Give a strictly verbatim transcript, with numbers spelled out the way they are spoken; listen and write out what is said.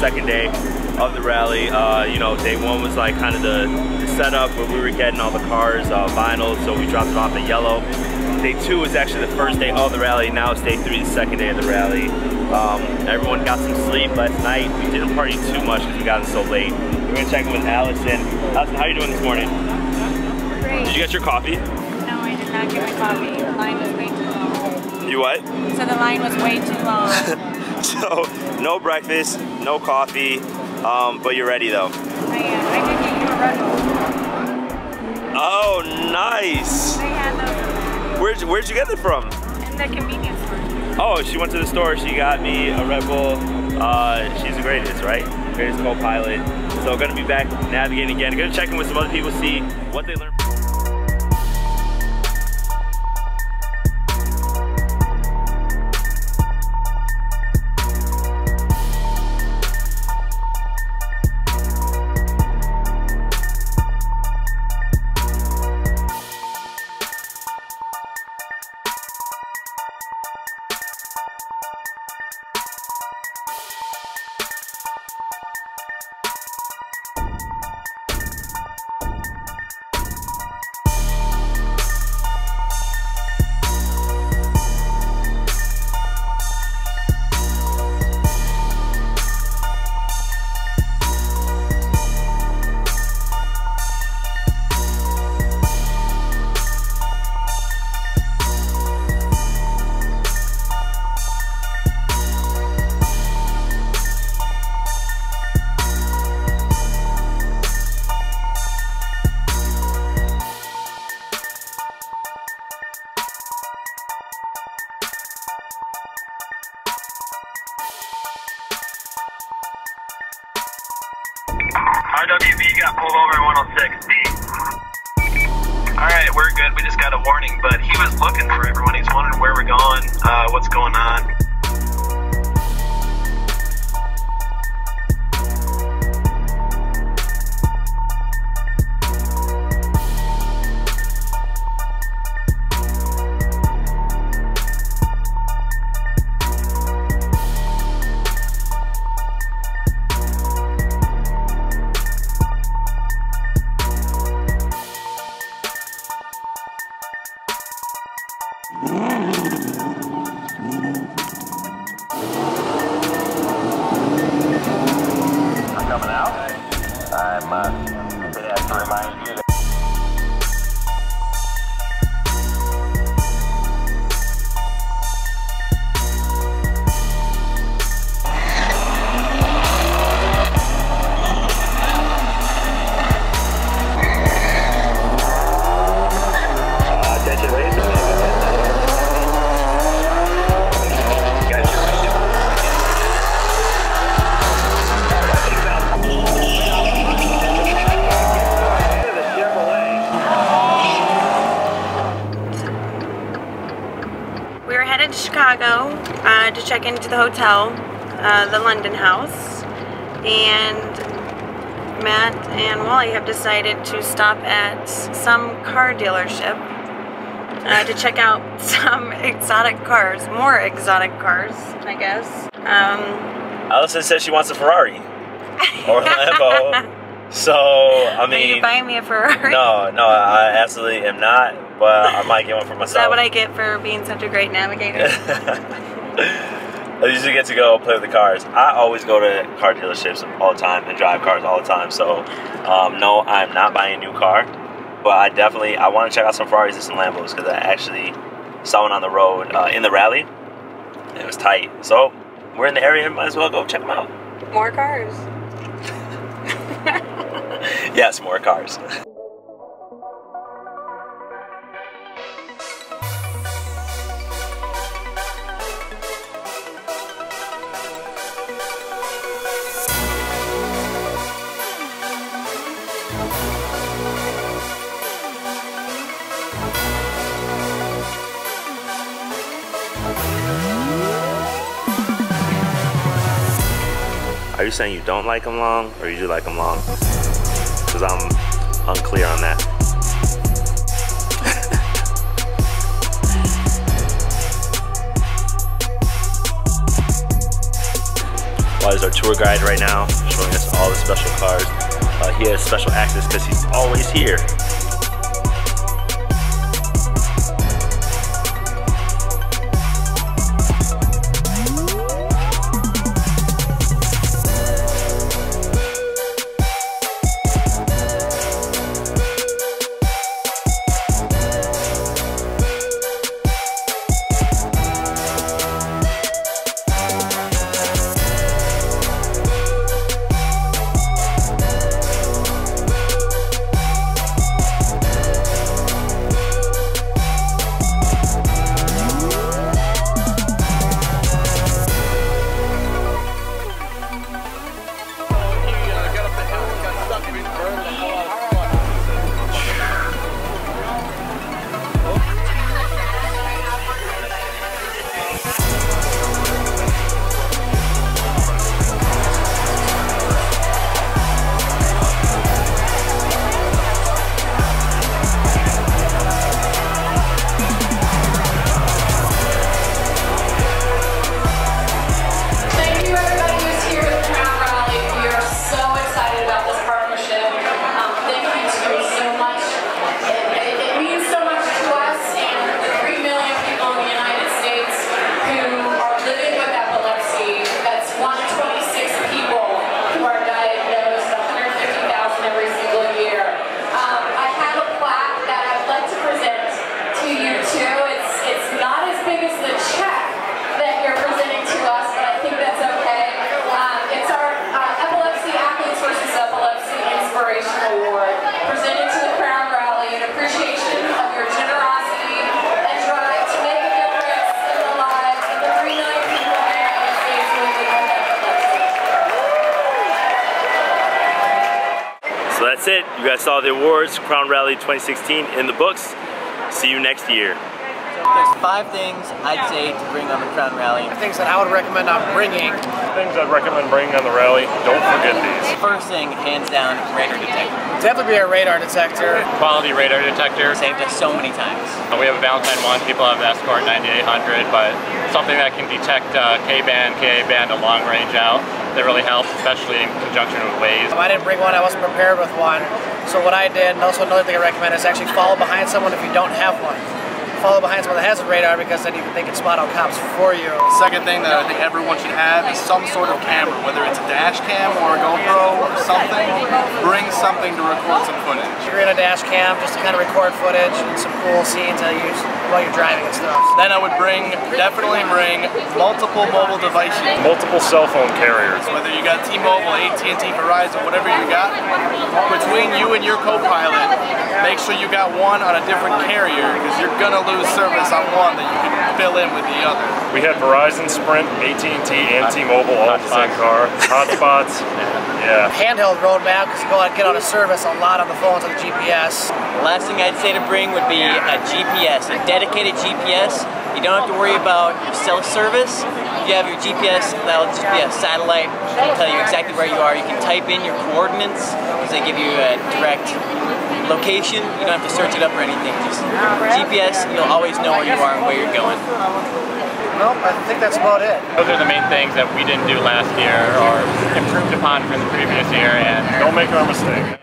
second day of the rally. Uh, you know, day one was like kind of the, the setup where we were getting all the cars uh, vinyl, so we dropped it off at yellow. Day two was actually the first day of the rally. Now it's day three, the second day of the rally. Um, everyone got some sleep last night. We didn't party too much because we got in so late. We're gonna check in with Allison. Allison, how are you doing this morning? Great. Did you get your coffee? No, I did not get my coffee. The line was way too long. You what? So the line was way too long. So no breakfast, no coffee, um, but you're ready though. I am. I did get you a Red Bull. Oh, nice. I had those. Where'd you, where'd you get it from? In the convenience store. Oh, she went to the store. She got me a Red Bull. Uh, she's the greatest, right? Greatest co-pilot. So gonna be back navigating again. Gonna check in with some other people, see what they learned. R W B got pulled over in one oh six D. Alright, we're good. We just got a warning, but he was looking for everyone. He's wondering where we're going, uh, what's going on. Chicago uh, to check into the hotel, uh, the London house, and Matt and Wally have decided to stop at some car dealership uh, to check out some exotic cars, more exotic cars, I guess. Um, Allison says she wants a Ferrari or a Lambo, so I mean... Are you buying me a Ferrari? No, no, I absolutely am not. Well, I might get one for myself. Is that what I get for being such a great navigator? I usually get to go play with the cars. I always go to car dealerships all the time and drive cars all the time. So, um, no, I'm not buying a new car. But I definitely, I want to check out some Ferraris and some Lambos because I actually saw one on the road uh, in the rally. And it was tight. So, we're in the area. Might as well go check them out. More cars. Yes, more cars. Are you saying you don't like them long, or you do like them long? Because I'm unclear on that. Well, uh, is our tour guide right now, showing us all the special cars. Uh, he has special access because he's always here. So that's it. You guys saw the awards, Crown Rally twenty sixteen in the books. See you next year. There's five things I'd say to bring on the Crown Rally. Things that I would recommend not bringing. Things I'd recommend bringing on the rally. Don't forget these. First thing, hands down, radar detector. Definitely be a radar detector. Quality radar detector. Saved us so many times. We have a Valentine One. People have the Escort ninety-eight hundred, but something that can detect uh, K-band, K A band, a long range out. That really helps, especially in conjunction with Waze. I didn't bring one. I wasn't prepared with one. So what I did, and also another thing I recommend, is actually follow behind someone if you don't have one. Follow behind someone that has a radar, because then you can, they can spot out cops for you. The second thing that I think everyone should have is some sort of camera, whether it's a dash cam or a GoPro or something. Bring something to record some footage. If you're in a dash cam, just to kind of record footage and some cool scenes that you use while you're driving and stuff. Then I would bring, definitely bring, multiple mobile devices. Multiple cell phone carriers. Whether you got T-Mobile, A T and T, Verizon, whatever you got, between you and your co-pilot, make sure you got one on a different carrier, because you're going to lose service on one that you can fill in with the other. We had Verizon, Sprint, A T and T, and T-Mobile all in the same car. Hotspots. Yeah. Handheld roadmap, because you go out and get out of service a lot on the phones on the G P S. The last thing I'd say to bring would be a G P S, a dedicated G P S. You don't have to worry about your self-service. If you have your G P S, that'll just be a satellite. It'll tell you exactly where you are. You can type in your coordinates, because they give you a direct location. You don't have to search it up or anything. Just G P S, you'll always know where you are and where you're going. Well, I think that's about it. Those are the main things that we didn't do last year or improved upon from the previous year, and don't make our mistake.